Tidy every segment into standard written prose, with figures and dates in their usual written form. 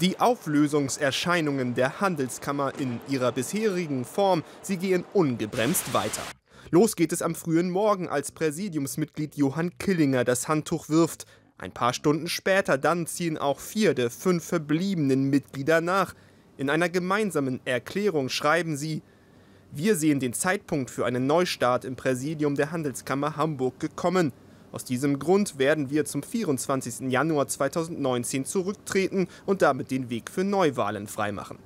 Die Auflösungserscheinungen der Handelskammer in ihrer bisherigen Form, sie gehen ungebremst weiter. Los geht es am frühen Morgen, als Präsidiumsmitglied Johann Killinger das Handtuch wirft. Ein paar Stunden später dann ziehen auch 4 der 5 verbliebenen Mitglieder nach. In einer gemeinsamen Erklärung schreiben sie: Wir sehen den Zeitpunkt für einen Neustart im Präsidium der Handelskammer Hamburg gekommen. Aus diesem Grund werden wir zum 24. Januar 2019 zurücktreten und damit den Weg für Neuwahlen freimachen.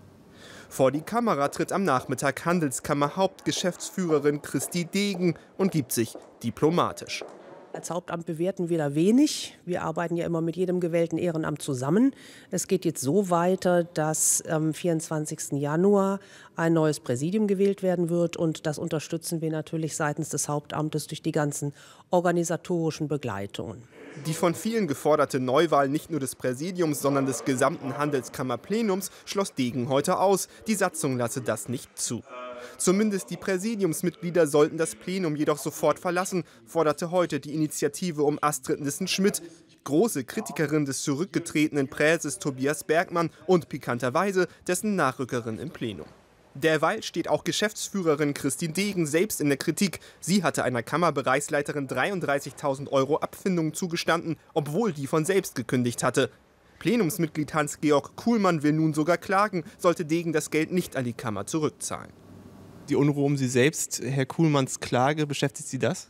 Vor die Kamera tritt am Nachmittag Handelskammer-Hauptgeschäftsführerin Christine Degen und gibt sich diplomatisch. Als Hauptamt bewerten wir da wenig. Wir arbeiten ja immer mit jedem gewählten Ehrenamt zusammen. Es geht jetzt so weiter, dass am 24. Januar ein neues Präsidium gewählt werden wird. Und das unterstützen wir natürlich seitens des Hauptamtes durch die ganzen organisatorischen Begleitungen. Die von vielen geforderte Neuwahl nicht nur des Präsidiums, sondern des gesamten Handelskammerplenums schloss Degen heute aus. Die Satzung lasse das nicht zu. Zumindest die Präsidiumsmitglieder sollten das Plenum jedoch sofort verlassen, forderte heute die Initiative um Astrid Nissen-Schmidt. Große Kritikerin des zurückgetretenen Präses Tobias Bergmann und pikanterweise dessen Nachrückerin im Plenum. Derweil steht auch Geschäftsführerin Christine Degen selbst in der Kritik. Sie hatte einer Kammerbereichsleiterin 33.000 € Abfindungen zugestanden, obwohl die von selbst gekündigt hatte. Plenumsmitglied Hans-Georg Kuhlmann will nun sogar klagen, sollte Degen das Geld nicht an die Kammer zurückzahlen. Die Unruhe um Sie selbst, Herr Kuhlmanns Klage, beschäftigt Sie das?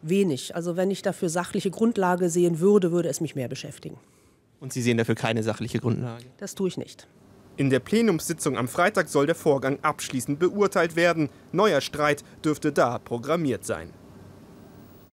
Wenig. Also wenn ich dafür sachliche Grundlage sehen würde, würde es mich mehr beschäftigen. Und Sie sehen dafür keine sachliche Grundlage? Das tue ich nicht. In der Plenumssitzung am Freitag soll der Vorgang abschließend beurteilt werden. Neuer Streit dürfte da programmiert sein.